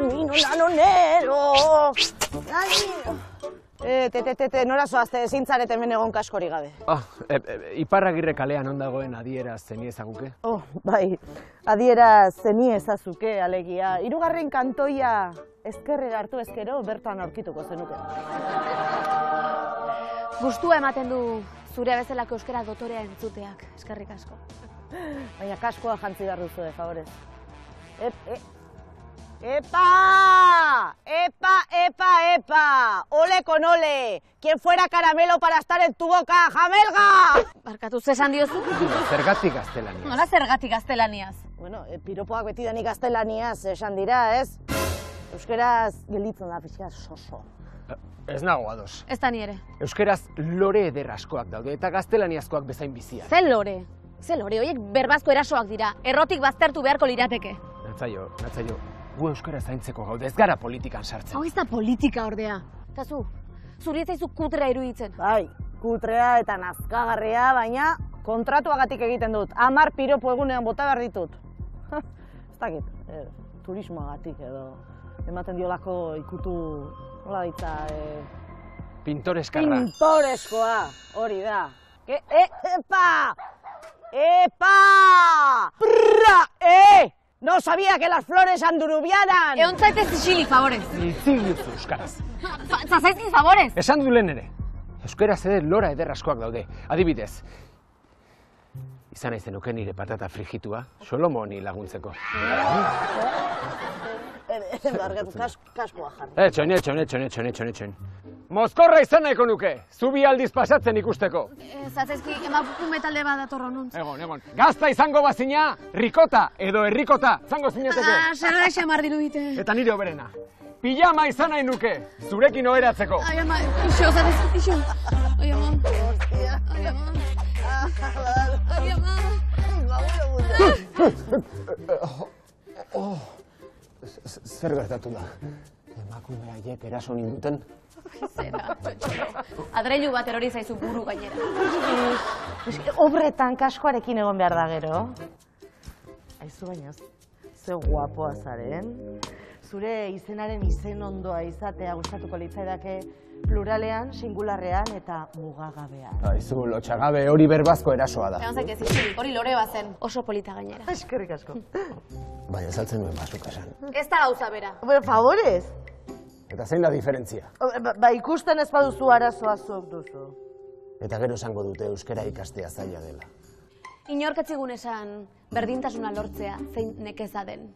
Danino, danonero! Danino! Nora zoazte, zintzarete hemen egon kaskori gabe. Iparragirre kalean ondagoen adiera zenie ezaguke? Oh, bai, adiera zenie ezazuke, alegia. Hirugarren kantoia ezkerrera hartu ezkero bertan aurkituko zenuke. Gustua ematen du zure bezalako euskara dotorea entzuteak, eskerrik asko. Baina kaskoa jantzi behar duzu, favorez. ¡Epa! ¡Epa, epa, epa! ¡Ole con ole! ¿Quién fuera caramelo para estar en tu boca, jamelga? Barkatu zesan diozu? Zergatik gaztelaniaz. Nola zergatik gaztelaniaz? Bueno, piropoak beti denik gaztelaniaz esan dira, ez? Euskeraz gelitzen da pixka soso. Ez nago ados. Ez da ni ere. Euskeraz lore eder askoak daude eta gaztelaniazkoak bezain biziak. Ze lore? Ze lore, horiek berbazko erasoak dira. Errotik baztertu beharko lirateke. Natzaio. Gu euskara zaintzeko gaude, ez gara politikan sartzen. Hau ez da politika, ordea. Kasu, zuri ez zaizu kutrea iruditzen. Bai, kutrea eta nazkagarria, baina kontratuagatik egiten dut. 10 piropo egunean bota behar ditut. Ez dakit, turismoagatik edo. Ematen diolako ikutu, nola ditza... Pintoreskarra. Pintoreskoa, hori da. Epa! Epa! Prrra! No sabía que las flores andurubiaran! Egon zaitez isilik, favorez. Itzilik euskaraz. Zazaizkin, favorez! Esan du lehen ere. Euskaraz ere lora ederraskoak daude. Adibidez, izan naiz zenuke nire patata frijitua Solomoni laguntzeko. Kaskoa jarri. Etxoin. Mozkorra izan nahiko nuke, zubi aldiz pasatzen ikusteko. Zatzezki, emakume talde bat dator honuntz. Egon. Gazta izango bazina, rikota edo herrikota, zango zinateke. Zerra xamar dirudite. Eta nire oberena. Pijama izan nahi nuke, zurekin oheratzeko. Ai, ama, iso, zatzezki, iso. Ai, ama. Ai, ama. Ai, ama. Zer gertatu da? Emakume haiek eraso ninduten? Zera, txotxo. Adreilu bat erori zaizu buru gainera. Obretan kaskoarekin egon behar da gero. Aizu baina, ze guapoa zaren. Zure izenaren izen ondoa izatea gustatuko litzaidake pluralean, singularrean eta mugagabean. Aizu, lotxagabe hori berbazko erasoa da. Egon zaitez, isilik, hori lore bazen oso polita gainera. Eskerrik asko. Baina saltzen nuen basuk esan. Ez da gauza bera. Pero, favorez! Eta zein da diferentzia? Ba, ikusten ez baduzu arazoa zuok duzu. Eta gero esango dute euskera ikastea zaila dela. Inork etzigun esan berdintasuna lortzea zein nekeza den.